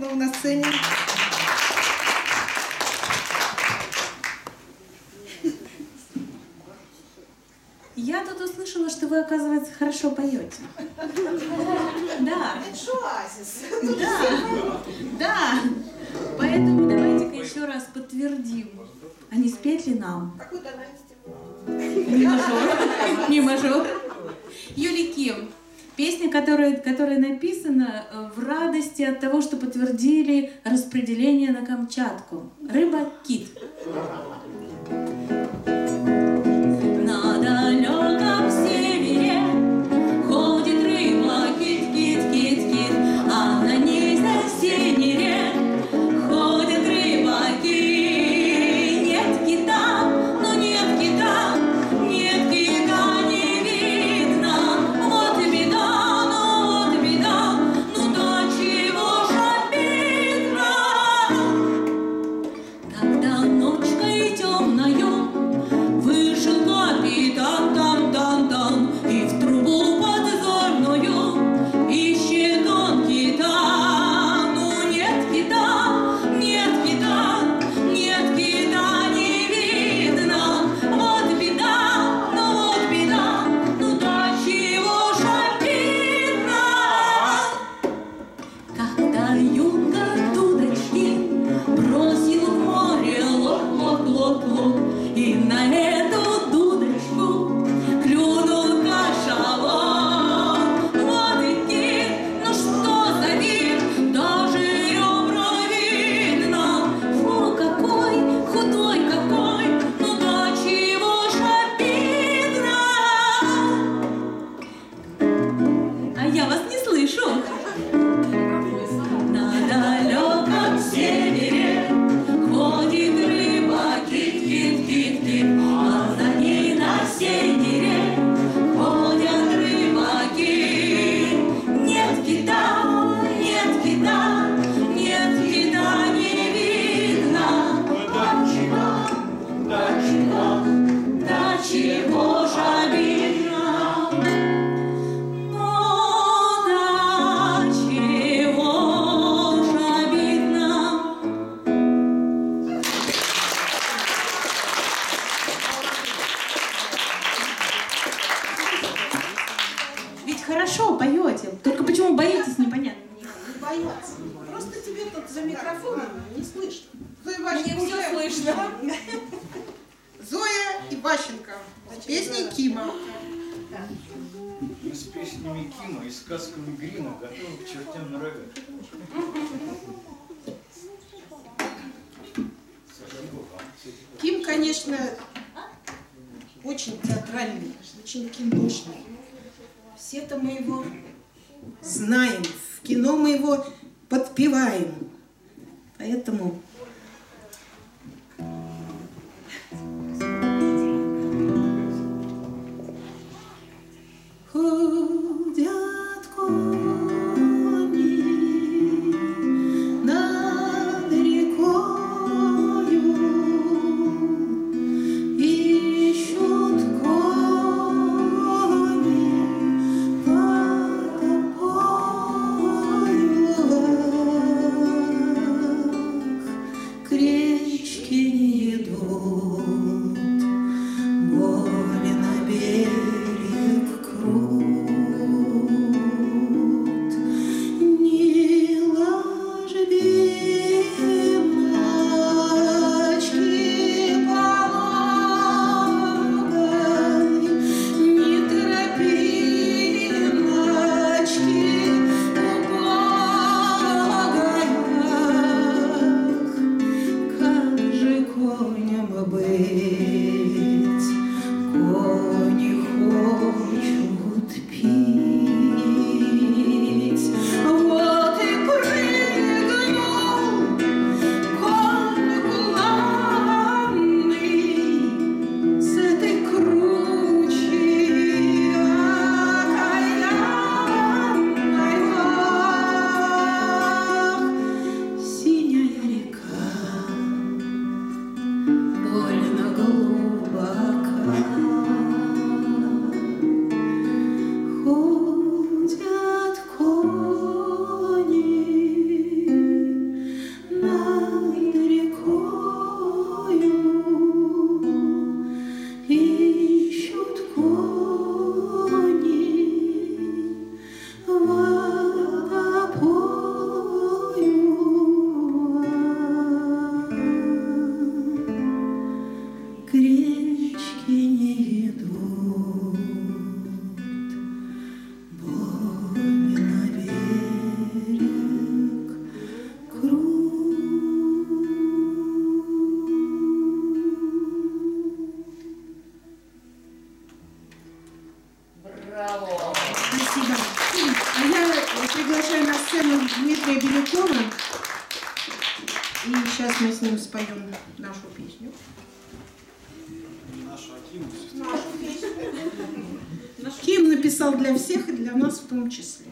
снова на сцене. Я тут услышала, что вы, оказывается, хорошо поете. Да. Да. Поэтому давайте-ка еще раз подтвердим. А не спеть ли нам? Какую тональность? Не мажор. Не мажор. Юлий Ким. Песня, которая написана в радости от того, что подтвердили распределение на Камчатку. Рыба-кит. Хорошо поете, только почему боитесь, непонятно. Не боятся. Просто тебе тут за микрофоном не слышно. Мне все слышно. Зоя Иващенко. Песни Кима. Да. Мы с песнями Кима и сказками Грима готовы к чертям на рога. Ким, конечно, очень театральный, очень киношный. Все-то мы его знаем, в кино мы его подпеваем. Поэтому... Ходят кони над рекою, ищут И сейчас мы с ним споем нашу песню. Нашу Ким написал для всех и для нас в том числе.